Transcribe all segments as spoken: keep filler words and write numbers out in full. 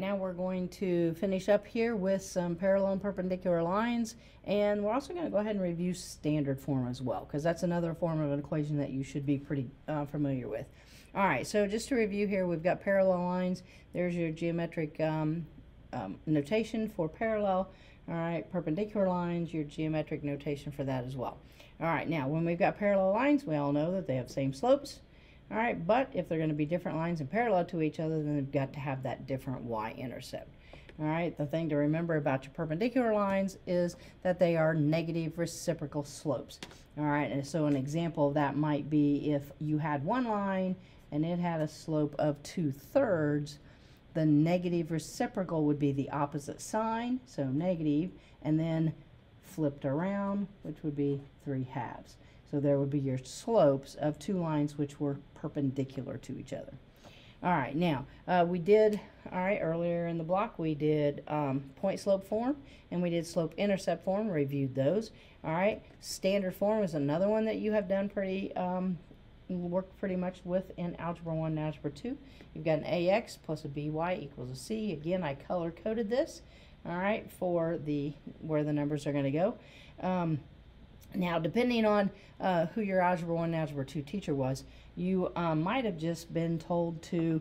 right now we're going to finish up here with some parallel and perpendicular lines, and we're also going to go ahead and review standard form as well, because that's another form of an equation that you should be pretty uh, familiar with. All right, so just to review here, we've got parallel lines. There's your geometric um, um, notation for parallel. All right, perpendicular lines, your geometric notation for that as well. All right, now when we've got parallel lines, we all know that they have same slopes. All right, but if they're going to be different lines and parallel to each other, then they've got to have that different y-intercept. All right, the thing to remember about your perpendicular lines is that they are negative reciprocal slopes. All right, and so an example of that might be if you had one line and it had a slope of two-thirds, the negative reciprocal would be the opposite sign, so negative, and then flipped around, which would be three-halves. So there would be your slopes of two lines which were perpendicular to each other. All right, now uh, we did, all right, earlier in the block we did um, point slope form and we did slope intercept form, reviewed those. All right, standard form is another one that you have done pretty, um, worked pretty much with in Algebra one and Algebra two. You've got an A X plus a B Y equals a C. Again, I color coded this, all right, for the, where the numbers are gonna go. Um, Now, depending on uh, who your Algebra one and Algebra two teacher was, you um, might have just been told to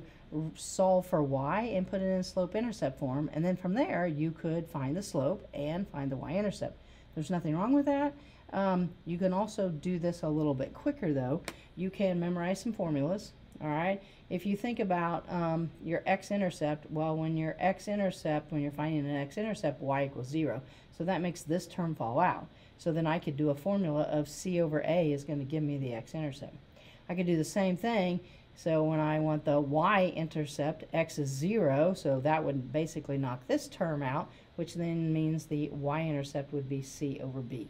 solve for y and put it in slope-intercept form, and then from there you could find the slope and find the y-intercept. There's nothing wrong with that. Um, you can also do this a little bit quicker, though. You can memorize some formulas, all right? If you think about um, your x-intercept, well, when your x-intercept, when you're finding an x-intercept, y equals zero, so that makes this term fall out. So then I could do a formula of C over A is going to give me the x-intercept. I could do the same thing, so when I want the y-intercept, x is zero, so that would basically knock this term out, which then means the y-intercept would be C over B.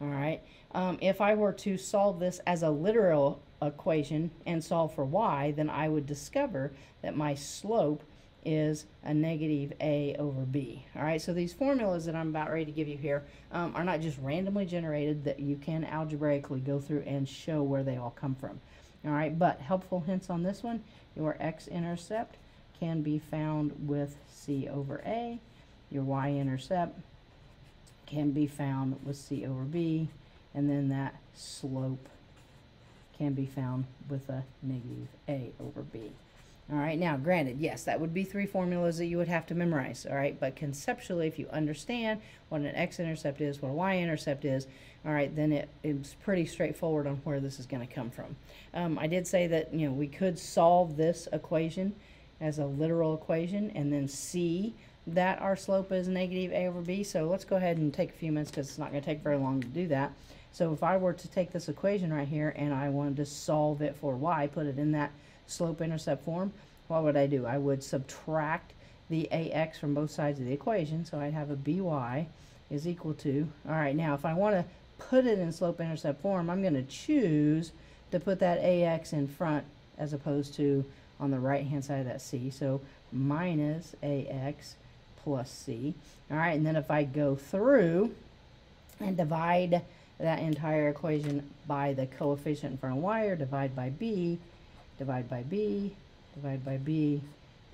All right. Um, if I were to solve this as a literal equation and solve for y, then I would discover that my slope is a negative a over b. All right, so these formulas that I'm about ready to give you here um, are not just randomly generated, that you can algebraically go through and show where they all come from. All right, but helpful hints on this one, your x-intercept can be found with c over a, your y-intercept can be found with c over b, and then that slope can be found with a negative a over b. All right, now granted, yes, that would be three formulas that you would have to memorize, all right, but conceptually, if you understand what an x-intercept is, what a y-intercept is, all right, then it, it's pretty straightforward on where this is going to come from. Um, I did say that, you know, we could solve this equation as a literal equation and then see that our slope is negative a over b, so let's go ahead and take a few minutes because it's not going to take very long to do that. So if I were to take this equation right here and I wanted to solve it for y, put it in that slope-intercept form, what would I do? I would subtract the ax from both sides of the equation, so I'd have a by is equal to, all right, now if I want to put it in slope-intercept form, I'm going to choose to put that ax in front as opposed to on the right-hand side of that c, so minus ax plus c, all right, and then if I go through and divide that entire equation by the coefficient in front of y, or divide by b, divide by b, divide by b,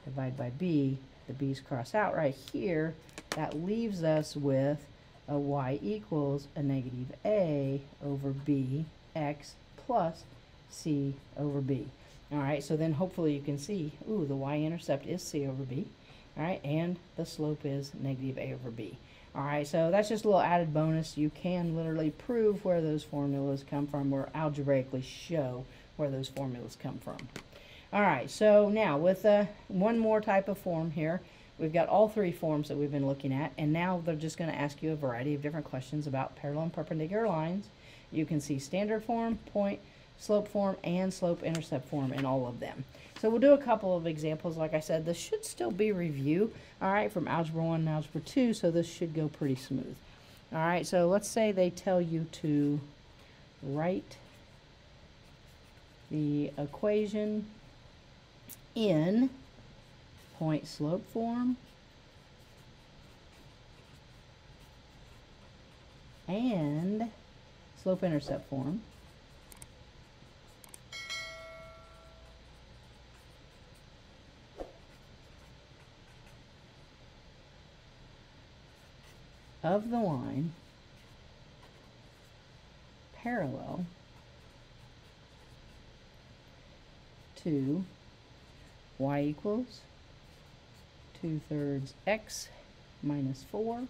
divide by b, the b's cross out right here, that leaves us with a y equals a negative a over b x plus c over b. All right, so then hopefully you can see, ooh, the y-intercept is c over b, all right, and the slope is negative a over b. All right, so that's just a little added bonus. You can literally prove where those formulas come from, or algebraically show where those formulas come from. All right, so now with uh, one more type of form here, we've got all three forms that we've been looking at, and now they're just going to ask you a variety of different questions about parallel and perpendicular lines. You can see standard form, point, slope form, and slope-intercept form in all of them. So we'll do a couple of examples. Like I said, this should still be review, all right, from Algebra one and Algebra two, so this should go pretty smooth. All right, so let's say they tell you to write the equation in point slope form and slope intercept form, of the line parallel to y equals two thirds x minus four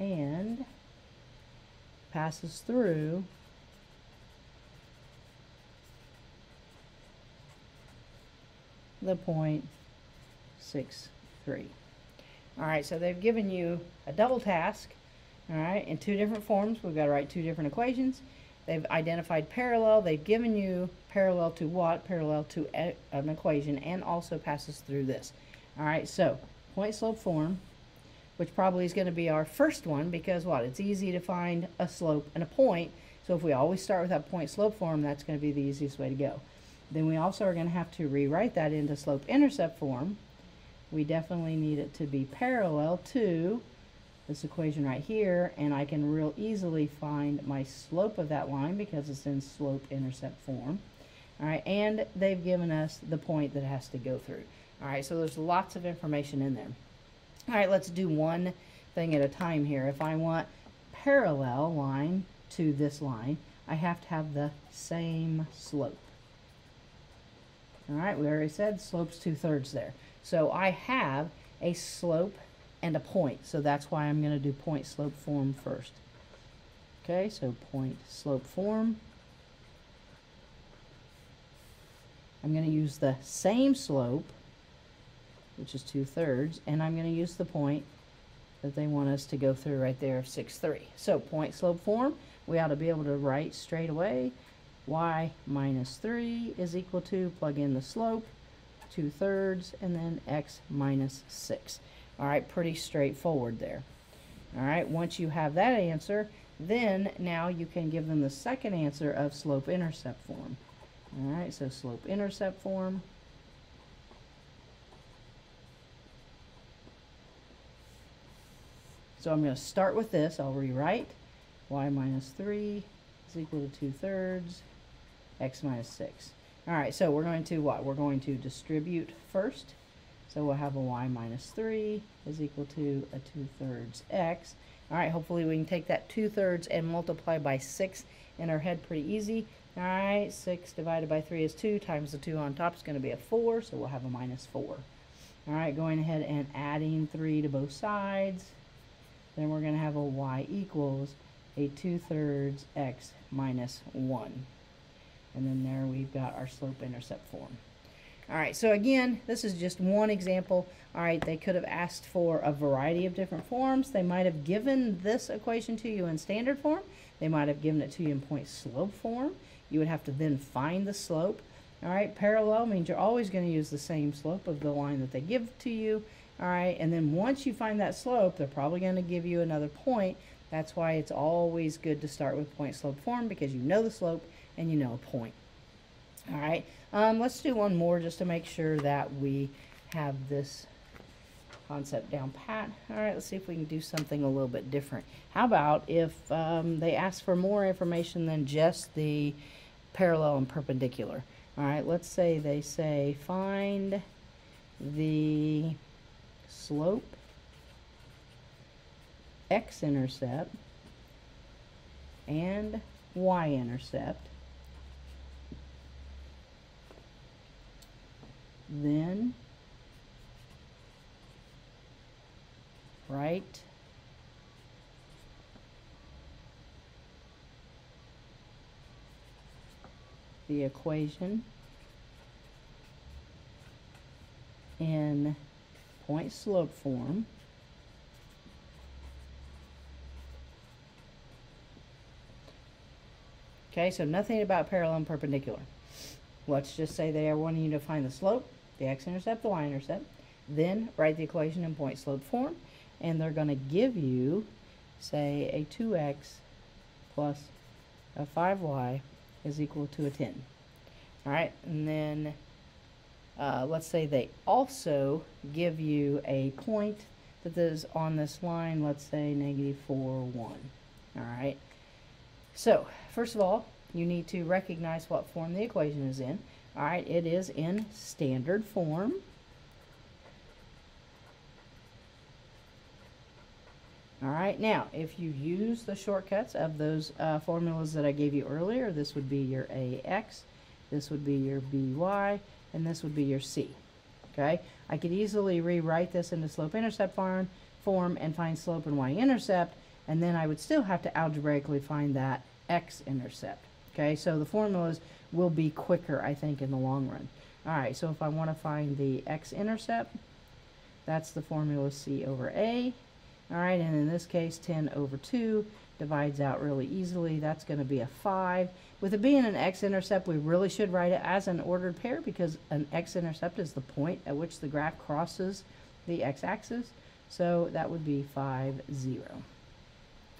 and passes through the point six, three. All right, so they've given you a double task, all right, in two different forms. We've got to write two different equations. They've identified parallel. They've given you parallel to what? Parallel to a, an equation, and also passes through this. All right, so point-slope form, which probably is going to be our first one because what? It's easy to find a slope and a point. So if we always start with that point-slope form, that's going to be the easiest way to go. Then we also are going to have to rewrite that into slope-intercept form. We definitely need it to be parallel to this equation right here, and I can real easily find my slope of that line because it's in slope-intercept form. All right, and they've given us the point that it has to go through. All right, so there's lots of information in there. All right, let's do one thing at a time here. If I want parallel line to this line, I have to have the same slope. All right, we already said slope's two thirds there. So I have a slope and a point, so that's why I'm going to do point-slope form first. Okay, so point-slope form. I'm going to use the same slope, which is two thirds, and I'm going to use the point that they want us to go through right there of six, three. So point-slope form, we ought to be able to write straight away y minus three is equal to, plug in the slope, two thirds, and then x minus six. All right, pretty straightforward there. All right, once you have that answer, then now you can give them the second answer of slope-intercept form. All right, so slope-intercept form. So I'm going to start with this. I'll rewrite y minus three is equal to two thirds x minus six. All right, so we're going to what? We're going to distribute first. So we'll have a y minus three is equal to a two thirds x. All right, hopefully we can take that two thirds and multiply by six in our head pretty easy. All right, six divided by three is two, times the two on top is going to be a four, so we'll have a minus four. All right, going ahead and adding three to both sides. Then we're going to have a y equals a two thirds x minus one. And then there we've got our slope-intercept form. All right, so again, this is just one example. All right, they could have asked for a variety of different forms. They might have given this equation to you in standard form. They might have given it to you in point-slope form. You would have to then find the slope. All right, parallel means you're always going to use the same slope of the line that they give to you. All right, and then once you find that slope, they're probably going to give you another point. That's why it's always good to start with point-slope form, because you know the slope and you know a point. All right, um, let's do one more just to make sure that we have this concept down pat. All right, let's see if we can do something a little bit different. How about if um, they ask for more information than just the parallel and perpendicular? All right, let's say they say find the slope x-intercept and y-intercept, then write the equation in point-slope form . Okay, so nothing about parallel and perpendicular. Let's just say they are wanting you to find the slope, the x-intercept, the y-intercept, then write the equation in point-slope form, and they're going to give you, say, a two x plus a five y is equal to a ten. All right, and then uh, let's say they also give you a point that is on this line, let's say negative four, one. All right. So, first of all, you need to recognize what form the equation is in. All right, it is in standard form. All right, now if you use the shortcuts of those uh, formulas that I gave you earlier, this would be your A X, this would be your B Y, and this would be your C. Okay, I could easily rewrite this into slope-intercept form, form and find slope and y-intercept, and then I would still have to algebraically find that x-intercept. Okay, so the formulas will be quicker, I think, in the long run. All right, so if I want to find the x-intercept, that's the formula C over A. All right, and in this case, ten over two divides out really easily. That's going to be a five. With it being an x-intercept, we really should write it as an ordered pair, because an x-intercept is the point at which the graph crosses the x-axis. So that would be five, zero.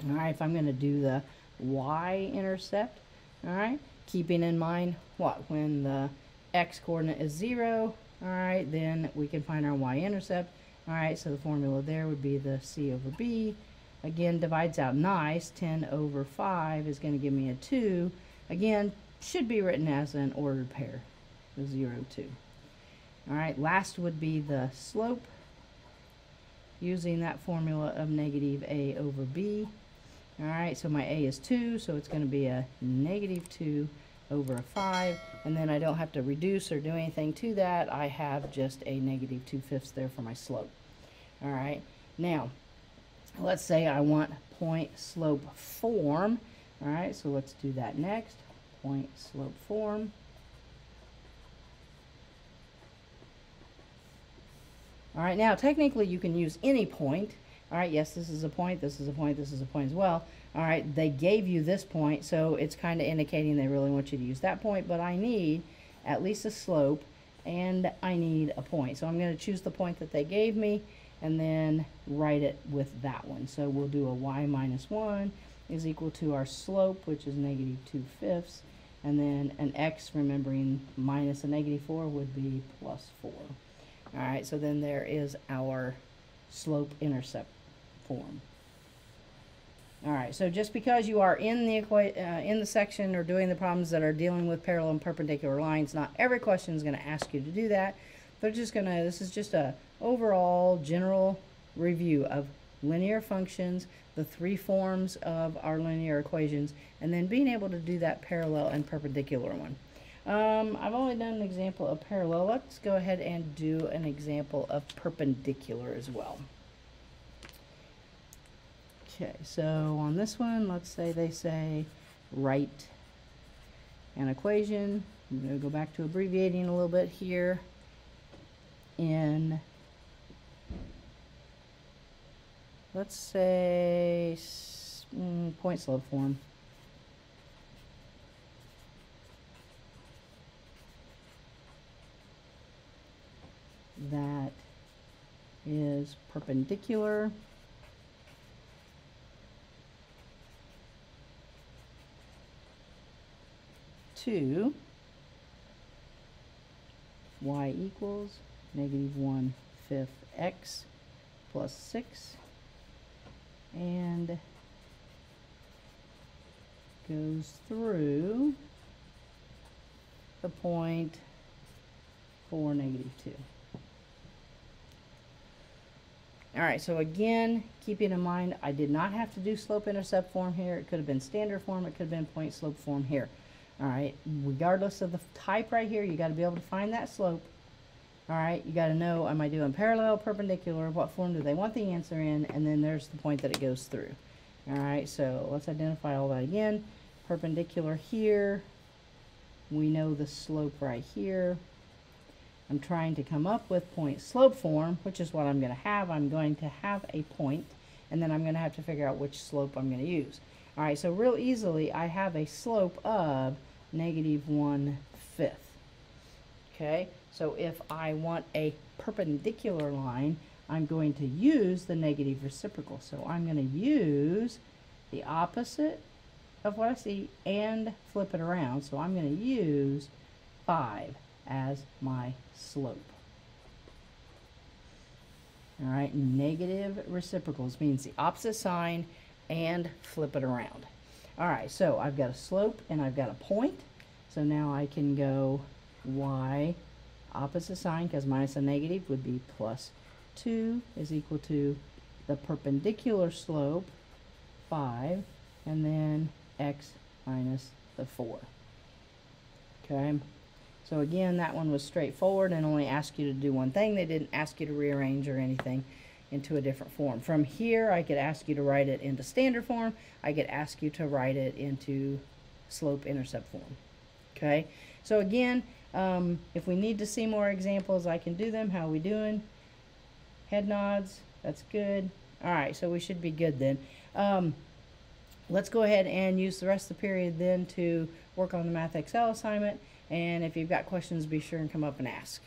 All right, if I'm going to do the y-intercept, all right, keeping in mind what? When the x-coordinate is zero, all right, then we can find our y-intercept. All right, so the formula there would be the C over B. Again, divides out nice. ten over five is going to give me a two. Again, should be written as an ordered pair, the zero, two. All right, last would be the slope, using that formula of negative A over B. All right, so my A is two, so it's going to be a negative two over a five, and then I don't have to reduce or do anything to that. I have just a negative two fifths there for my slope. All right, now let's say I want point slope form. All right, so let's do that next. Point slope form. All right, now technically you can use any point. All right, yes, this is a point, this is a point, this is a point as well. All right, they gave you this point, so it's kind of indicating they really want you to use that point, but I need at least a slope, and I need a point. So I'm going to choose the point that they gave me, and then write it with that one. So we'll do a y minus one is equal to our slope, which is negative two fifths, and then an x, remembering minus a negative four would be plus four. All right, so then there is our slope-intercept form. All right, so just because you are in the equa uh, in the section or doing the problems that are dealing with parallel and perpendicular lines, not every question is going to ask you to do that. They're just going to, this is just a overall general review of linear functions, the three forms of our linear equations, and then being able to do that parallel and perpendicular one. Um, I've only done an example of parallel. Let's go ahead and do an example of perpendicular as well. Okay, so on this one, let's say they say write an equation. I'm going to go back to abbreviating a little bit here in, let's say, mm, point slope form. That is perpendicular to y equals negative one fifth x plus six, and goes through the point four, negative two. All right, so again, keeping in mind, I did not have to do slope-intercept form here. It could have been standard form. It could have been point slope form here. All right, regardless of the type right here, you got to be able to find that slope. All right, you got to know, am I doing parallel, perpendicular, what form do they want the answer in, and then there's the point that it goes through. All right, so let's identify all that again. Perpendicular here, we know the slope right here. I'm trying to come up with point slope form, which is what I'm going to have. I'm going to have a point, and then I'm going to have to figure out which slope I'm going to use. All right, so real easily, I have a slope of negative one fifth. Okay, so if I want a perpendicular line, I'm going to use the negative reciprocal. So I'm going to use the opposite of what I see and flip it around. So I'm going to use five as my slope. All right, negative reciprocals means the opposite sign and flip it around. All right, so I've got a slope and I've got a point. So now I can go y opposite sign, because minus a negative would be plus two is equal to the perpendicular slope, five, and then x minus the four. Okay, so again, that one was straightforward and only asked you to do one thing. They didn't ask you to rearrange or anything into a different form. From here, I could ask you to write it into standard form. I could ask you to write it into slope-intercept form. Okay, so again, um, if we need to see more examples, I can do them. How are we doing? Head nods, that's good. All right, so we should be good then. Um, let's go ahead and use the rest of the period then to work on the Math X L assignment. And if you've got questions, be sure and come up and ask.